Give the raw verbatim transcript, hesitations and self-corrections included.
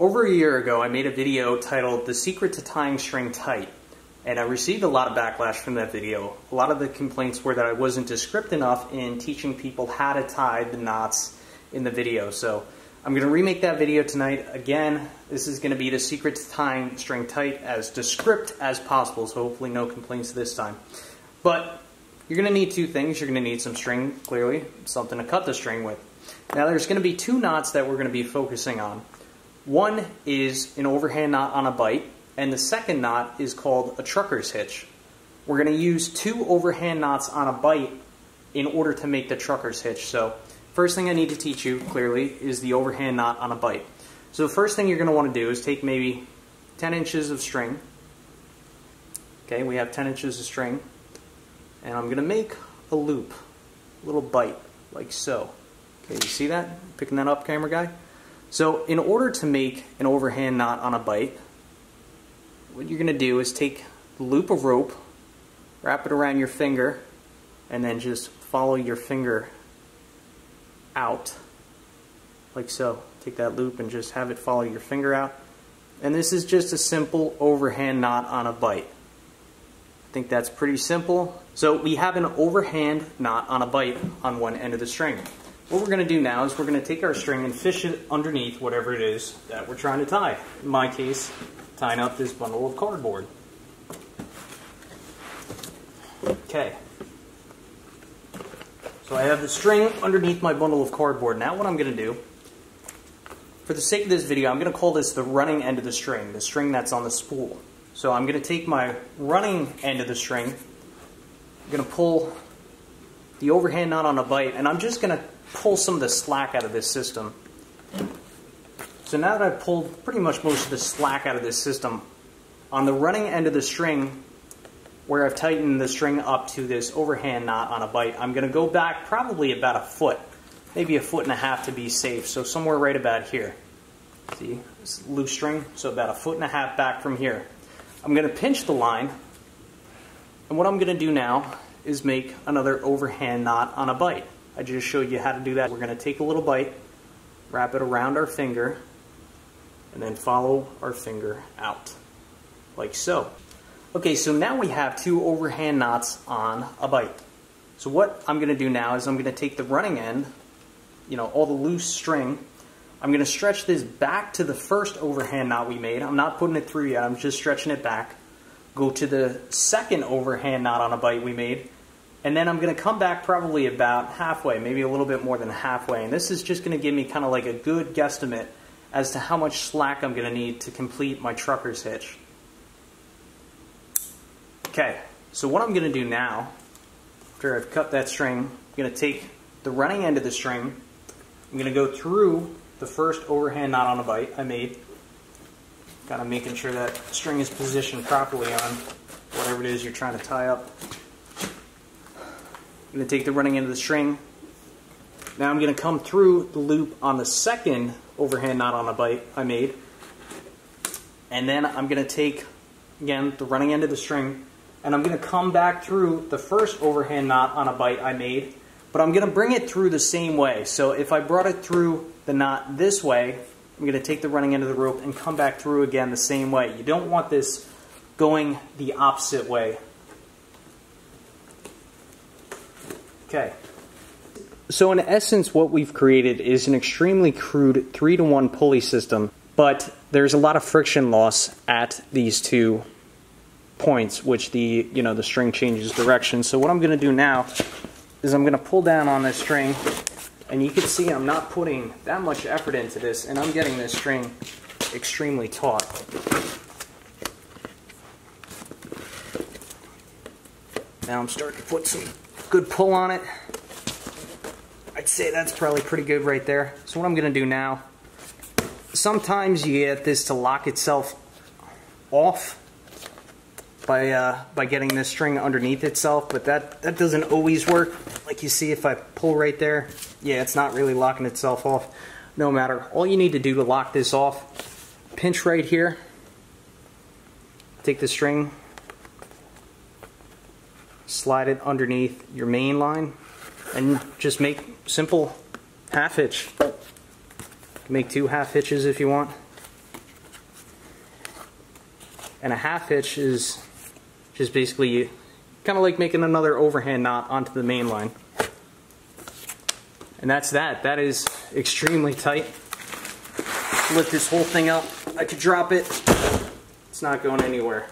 Over a year ago, I made a video titled The Secret to Tying String Tight, and I received a lot of backlash from that video. A lot of the complaints were that I wasn't descriptive enough in teaching people how to tie the knots in the video. So I'm going to remake that video tonight. Again, this is going to be The Secret to Tying String Tight, as descriptive as possible, so hopefully no complaints this time. But you're going to need two things. You're going to need some string, clearly, something to cut the string with. Now there's going to be two knots that we're going to be focusing on. One is an overhand knot on a bite, and the second knot is called a trucker's hitch. We're going to use two overhand knots on a bite in order to make the trucker's hitch. So first thing I need to teach you, clearly, is the overhand knot on a bite. So the first thing you're going to want to do is take maybe ten inches of string. Okay, we have ten inches of string, and I'm going to make a loop, a little bite, like so. Okay, you see that? Picking that up, camera guy? So in order to make an overhand knot on a bite, what you're going to do is take the loop of rope, wrap it around your finger, and then just follow your finger out, like so. Take that loop and just have it follow your finger out. And this is just a simple overhand knot on a bite. I think that's pretty simple. So we have an overhand knot on a bite on one end of the string. What we're going to do now is we're going to take our string and fish it underneath whatever it is that we're trying to tie. In my case, tying up this bundle of cardboard. Okay. So I have the string underneath my bundle of cardboard. Now what I'm going to do, for the sake of this video, I'm going to call this the running end of the string, the string that's on the spool. So I'm going to take my running end of the string, I'm going to pull the overhand knot on a bite, and I'm just going to pull some of the slack out of this system. So now that I've pulled pretty much most of the slack out of this system, on the running end of the string, where I've tightened the string up to this overhand knot on a bite, I'm going to go back probably about a foot, maybe a foot and a half to be safe, so somewhere right about here. See, it's loose string, so about a foot and a half back from here. I'm going to pinch the line, and what I'm going to do now is make another overhand knot on a bite. I just showed you how to do that. We're going to take a little bite, wrap it around our finger, and then follow our finger out, like so. Okay, so now we have two overhand knots on a bite. So what I'm going to do now is I'm going to take the running end, you know, all the loose string, I'm going to stretch this back to the first overhand knot we made. I'm not putting it through yet, I'm just stretching it back. Go to the second overhand knot on a bite we made, and then I'm going to come back probably about halfway, maybe a little bit more than halfway, and this is just going to give me kind of like a good guesstimate as to how much slack I'm going to need to complete my trucker's hitch. Okay, so what I'm going to do now, after I've cut that string, I'm going to take the running end of the string, I'm going to go through the first overhand knot on a bite I made, kind of making sure that string is positioned properly on whatever it is you're trying to tie up. I'm going to take the running end of the string. Now I'm going to come through the loop on the second overhand knot on a bite I made. And then I'm going to take, again, the running end of the string, and I'm going to come back through the first overhand knot on a bite I made, but I'm going to bring it through the same way. So if I brought it through the knot this way, I'm going to take the running end of the rope and come back through again the same way. You don't want this going the opposite way. Okay, so in essence what we've created is an extremely crude three to one pulley system, but there's a lot of friction loss at these two points, which the, you know, the string changes direction. So what I'm going to do now is I'm going to pull down on this string, and you can see I'm not putting that much effort into this, and I'm getting this string extremely taut. Now I'm starting to put some good pull on it. I'd say that's probably pretty good right there. So what I'm going to do now, sometimes you get this to lock itself off by uh, by getting this string underneath itself, but that, that doesn't always work. Like you see, if I pull right there, yeah, it's not really locking itself off. No matter. All you need to do to lock this off, pinch right here, take the string, slide it underneath your main line, and just make simple half hitch. Make two half hitches if you want. and a half hitch is just basically kind of like making another overhand knot onto the main line. And that's that. That is extremely tight. Lift this whole thing up. I could drop it. It's not going anywhere.